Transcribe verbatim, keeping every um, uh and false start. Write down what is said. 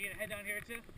you gonna head down here too?